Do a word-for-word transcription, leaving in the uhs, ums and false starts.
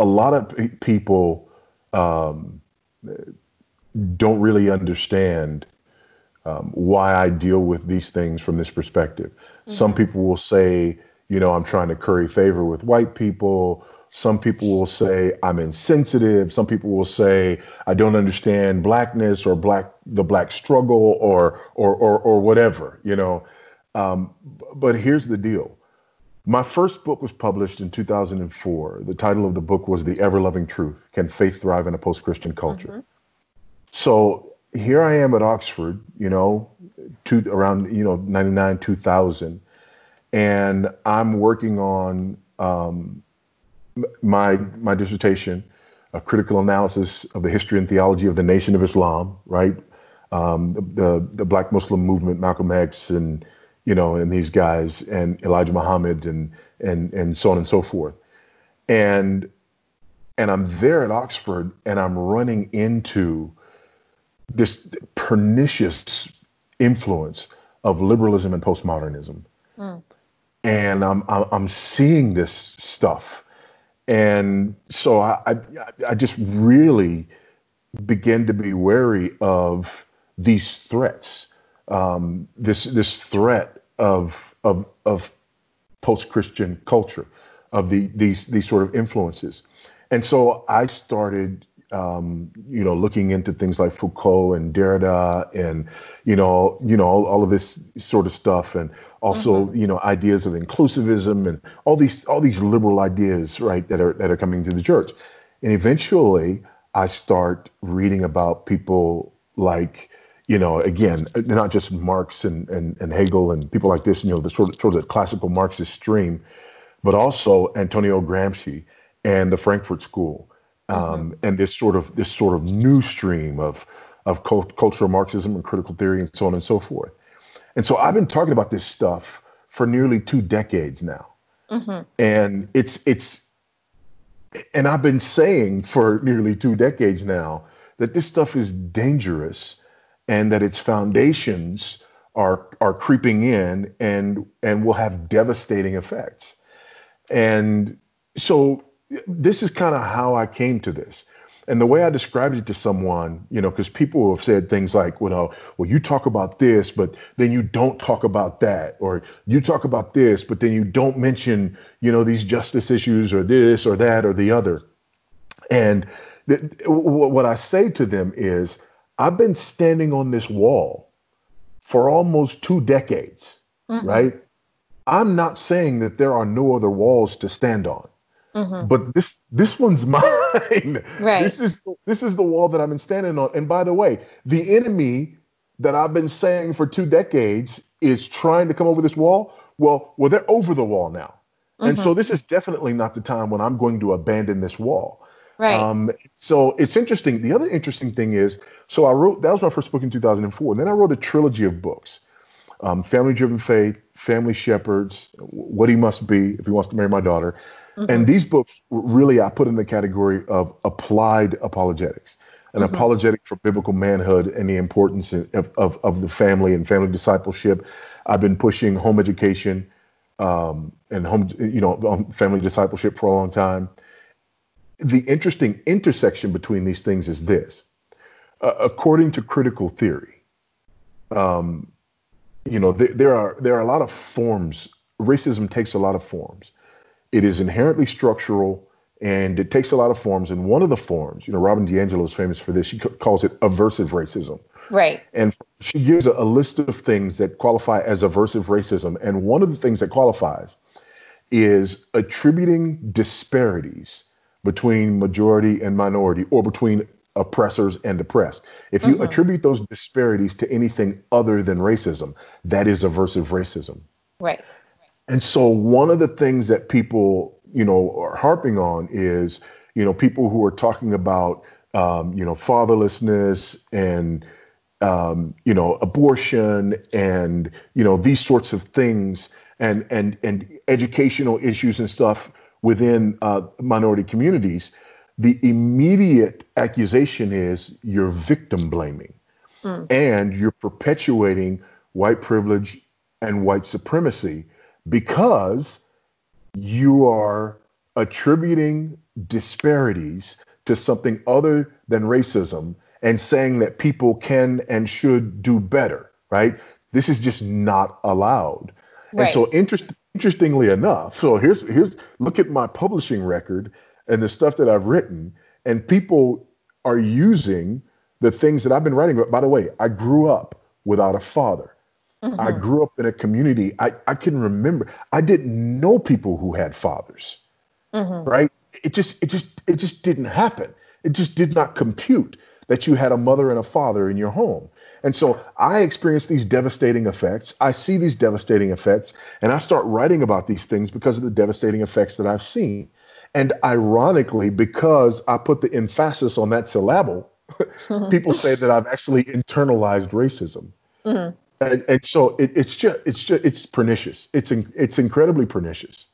a lot of people um, don't really understand um, why I deal with these things from this perspective. Mm-hmm. Some people will say, you know, I'm trying to curry favor with white people. Some people will say I'm insensitive. Some people will say I don't understand blackness or black the black struggle or or or, or whatever, you know. Um, but here's the deal. My first book was published in two thousand four. The title of the book was The Ever-Loving Truth, Can Faith Thrive in a Post-Christian Culture? Mm-hmm. So here I am at Oxford, you know, two, around, you know, ninety-nine, two thousand. And I'm working on um, my, my dissertation, A Critical Analysis of the History and Theology of the Nation of Islam, right? Um, the, the Black Muslim Movement, Malcolm X and you know, and these guys and Elijah Muhammad and, and, and so on and so forth. And, and I'm there at Oxford and I'm running into this pernicious influence of liberalism and postmodernism. Mm. And I'm, I'm seeing this stuff. And so I, I, I just really began to be wary of these threats. Um, this this threat of of of post-Christian culture, of the these these sort of influences, and so I started um, you know looking into things like Foucault and Derrida and you know you know all, all of this sort of stuff, and also mm-hmm. you know ideas of inclusivism and all these all these liberal ideas, right, that are that are coming to the church, and eventually I start reading about people like. You know, again, not just Marx and, and, and Hegel and people like this, you know, the sort of, sort of classical Marxist stream, but also Antonio Gramsci and the Frankfurt School, um, mm-hmm. and this sort of this sort of new stream of of cult- cultural Marxism and critical theory and so on and so forth. And so I've been talking about this stuff for nearly two decades now, mm-hmm. and it's it's and I've been saying for nearly two decades now that this stuff is dangerous. And that its foundations are are creeping in and and will have devastating effects. And so this is kind of how I came to this. And the way I described it to someone, you know, because people have said things like, well, no, well, you talk about this, but then you don't talk about that, or you talk about this, but then you don't mention, you know, these justice issues or this or that or the other. And th- w- what I say to them is, I've been standing on this wall for almost two decades, mm-hmm. right? I'm not saying that there are no other walls to stand on, mm-hmm. but this this one's mine. Right. This is this is the wall that I've been standing on. And by the way, the enemy that I've been saying for two decades is trying to come over this wall. Well, well, they're over the wall now, mm-hmm. and so this is definitely not the time when I'm going to abandon this wall. Right. Um, so it's interesting. The other interesting thing is, so I wrote, that was my first book in two thousand four. And then I wrote a trilogy of books, um, Family Driven Faith, Family Shepherds, What He Must Be If He Wants to Marry My Daughter. Mm-hmm. And these books really I put in the category of applied apologetics, an mm-hmm. apologetic for biblical manhood and the importance of, of, of the family and family discipleship. I've been pushing home education um, and home, you know, family discipleship for a long time. The interesting intersection between these things is this. Uh, according to critical theory, um, you know, th- there are there are a lot of forms. Racism takes a lot of forms. It is inherently structural, and it takes a lot of forms. And one of the forms, you know, Robin DiAngelo is famous for this. She c- calls it aversive racism. Right. And she gives a, a list of things that qualify as aversive racism. And one of the things that qualifies is attributing disparities between majority and minority, or between oppressors and oppressed. If you mm-hmm. attribute those disparities to anything other than racism, that is aversive racism. Right. And so one of the things that people, you know, are harping on is, you know, people who are talking about, um, you know, fatherlessness and, um, you know, abortion and, you know, these sorts of things and, and, and educational issues and stuff within uh, minority communities, the immediate accusation is you're victim blaming mm. and you're perpetuating white privilege and white supremacy because you are attributing disparities to something other than racism and saying that people can and should do better, right? This is just not allowed. Right. And so interest, interestingly enough, so here's, here's, look at my publishing record and the stuff that I've written, and people are using the things that I've been writing about. By the way, I grew up without a father. Mm-hmm. I grew up in a community. I, I can remember, I didn't know people who had fathers, mm-hmm. right? It just, it just, it just didn't happen. It just did not compute that you had a mother and a father in your home. And so I experienced these devastating effects. I see these devastating effects, and I start writing about these things because of the devastating effects that I've seen. And ironically, because I put the emphasis on that syllable, people say that I've actually internalized racism. Mm-hmm. And, and so it, it's just, it's just, it's pernicious. It's, in, it's incredibly pernicious.